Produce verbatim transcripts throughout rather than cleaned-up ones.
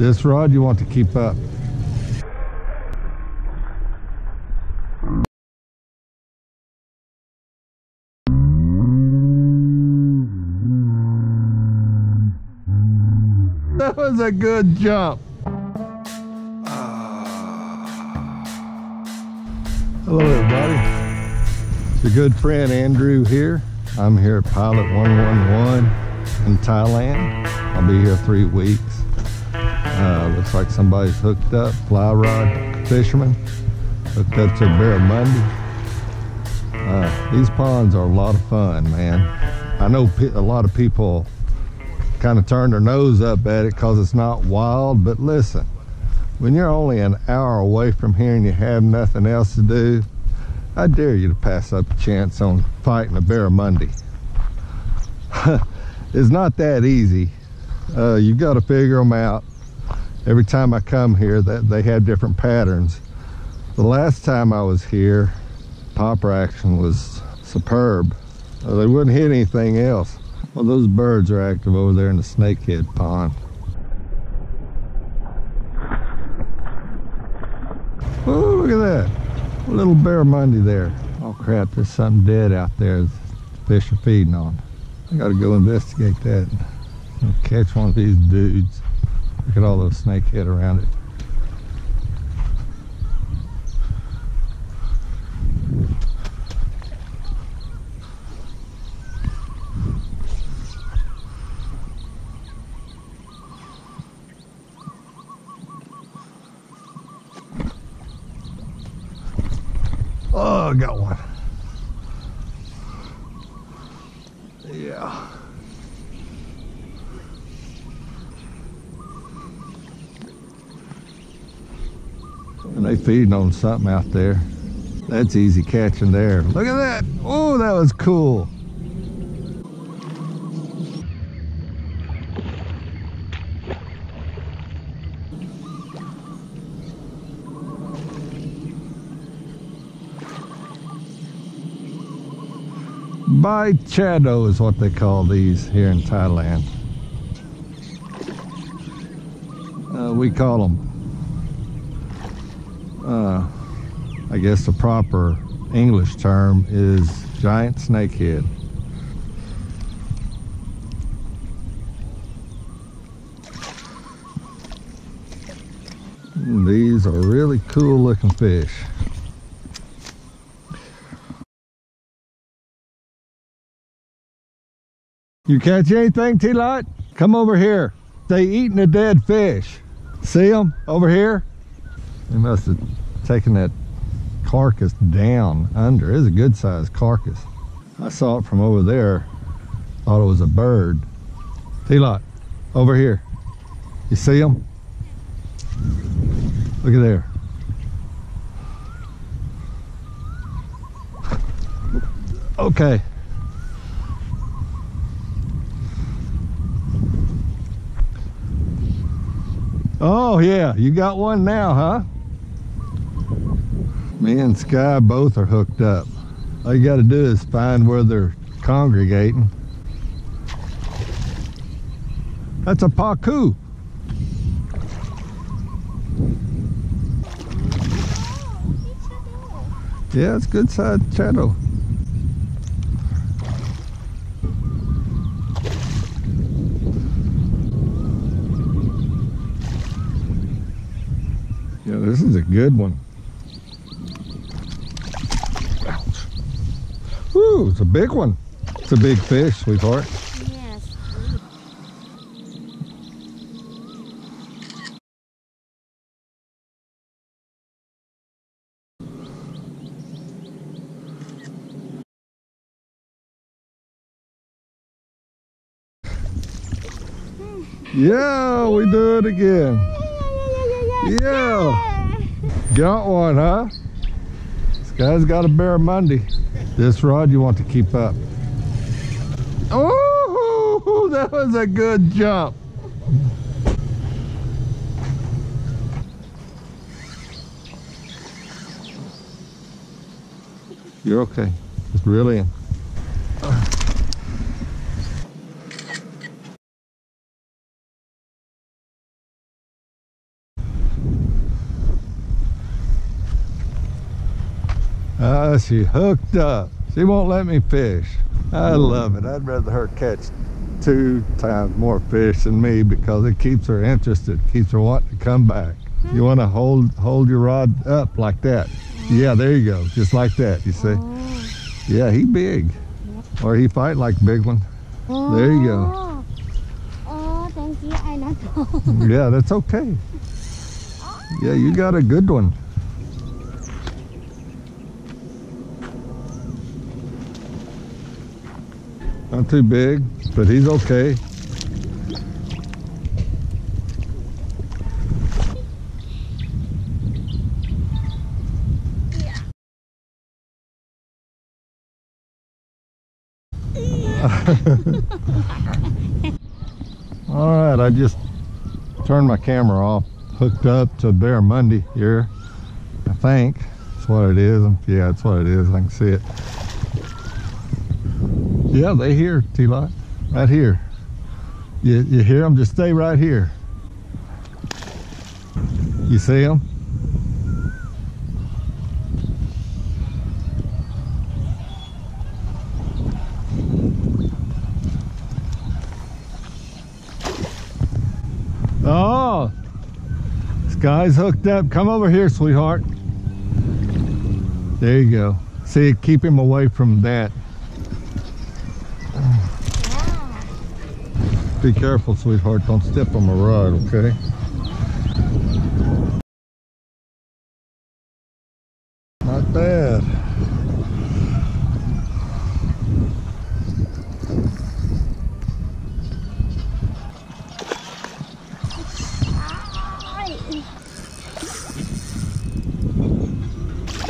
This rod you want to keep up. That was a good jump. Hello everybody, it's your good friend Andrew here. I'm here at Pilot one one one in Thailand. I'll be here three weeks. Uh, looks like somebody's hooked up, fly rod fisherman, hooked up to Barramundi. Uh, these ponds are a lot of fun, man. I know a lot of people kind of turn their nose up at it because it's not wild, but listen, when you're only an hour away from here and you have nothing else to do, I dare you to pass up a chance on fighting a barramundi. It's not that easy. Uh, you've got to figure them out. Every time I come here, that they have different patterns. The last time I was here, popper action was superb. Uh, they wouldn't hit anything else. Well, those birds are active over there in the snakehead pond. Oh, look at that. A little barramundi there. Oh crap, there's something dead out there that fish are feeding on. I gotta go investigate that. I'll catch one of these dudes. Look at all those snakehead around it. Oh, I got one. Yeah. And they feeding on something out there. That's easy catching there. Look at that. Oh, that was cool. Bai Chado is what they call these here in Thailand. Uh, we call them, uh, I guess the proper English term is giant snakehead. And these are really cool looking fish. You catch anything, T-Lot? Come over here. They eating a dead fish. See them over here? They must have taken that carcass down under. It's a good sized carcass. I saw it from over there. Thought it was a bird. T-Lot, over here. You see them? Look at there. Okay. Oh yeah, you got one now, huh? Me and Sky both are hooked up. All you gotta do is find where they're congregating. That's a pacu. Yeah, it's good size chado. Yeah, this is a good one. Ouch. Woo, it's a big one. It's a big fish, sweetheart. Yes. Yeah, we do it again. Yeah, got one, huh? This guy's got a barramundi. This rod you want to keep up. Oh, that was a good jump. You're okay, just reel in. Ah, uh, she hooked up. She won't let me fish. I love it. I'd rather her catch two times more fish than me because it keeps her interested, keeps her wanting to come back. Mm-hmm. You want to hold hold your rod up like that. Mm-hmm. Yeah, there you go. Just like that, you see. Oh. Yeah, he big. Yep. Or he fight like a big one. Oh. There you go. Oh, thank you. I know. Yeah, that's okay. Oh. Yeah, you got a good one. Not too big, but he's okay. All right, I just turned my camera off, hooked up to Barramundi here. I think that's what it is. Yeah, that's what it is. I can see it. Yeah, they here, T-Lot, right here. You, you hear them? Just stay right here. You see them? Oh, Sky's hooked up. Come over here, sweetheart. There you go. See, keep him away from that. Be careful, sweetheart. Don't step on my rod, okay? Not bad.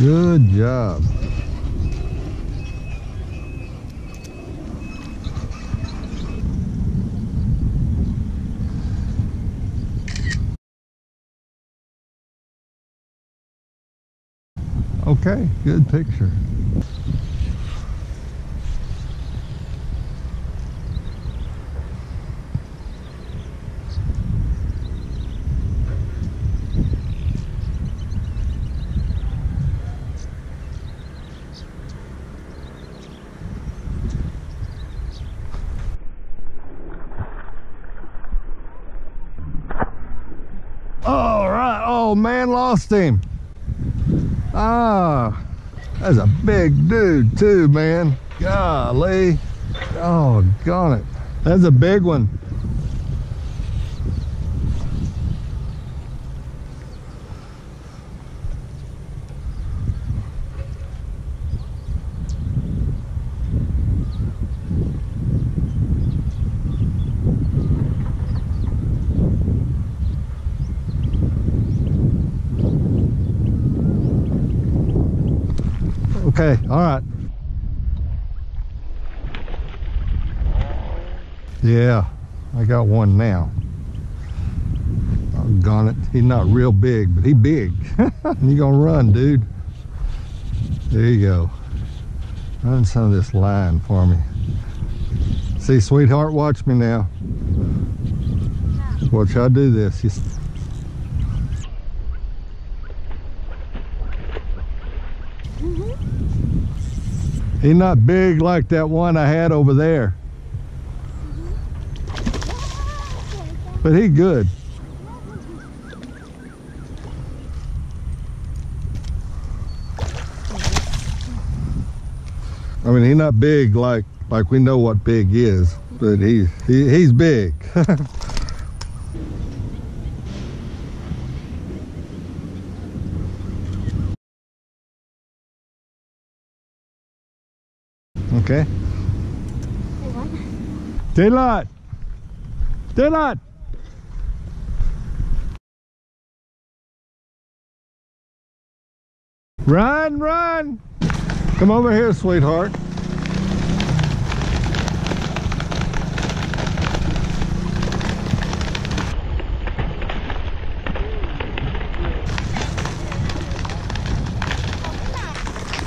Good job. Okay, good picture. All right, oh man, lost him. Ah, that's a big dude too, man. Golly. Oh, gone it. That's a big one. Okay, all right. Yeah, I got one now. Doggone it. He's not real big, but he big. You gonna run, dude. There you go. Run some of this line for me. See, sweetheart, watch me now. Watch how I do this. You He's not big like that one I had over there. But he good. I mean, he's not big like like we know what big is, but he, he he's big. Okay. Daylight! Daylight! Run, run! Come over here, sweetheart.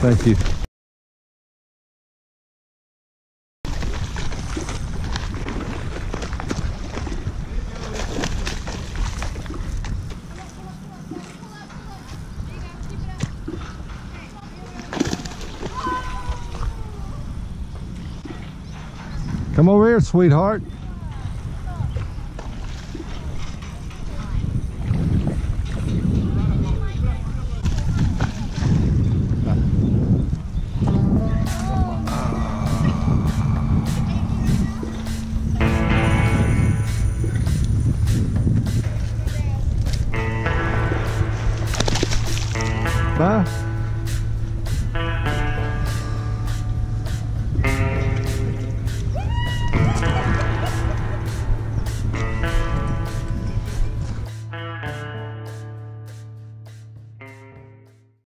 Thank you. Come over here, sweetheart. Huh?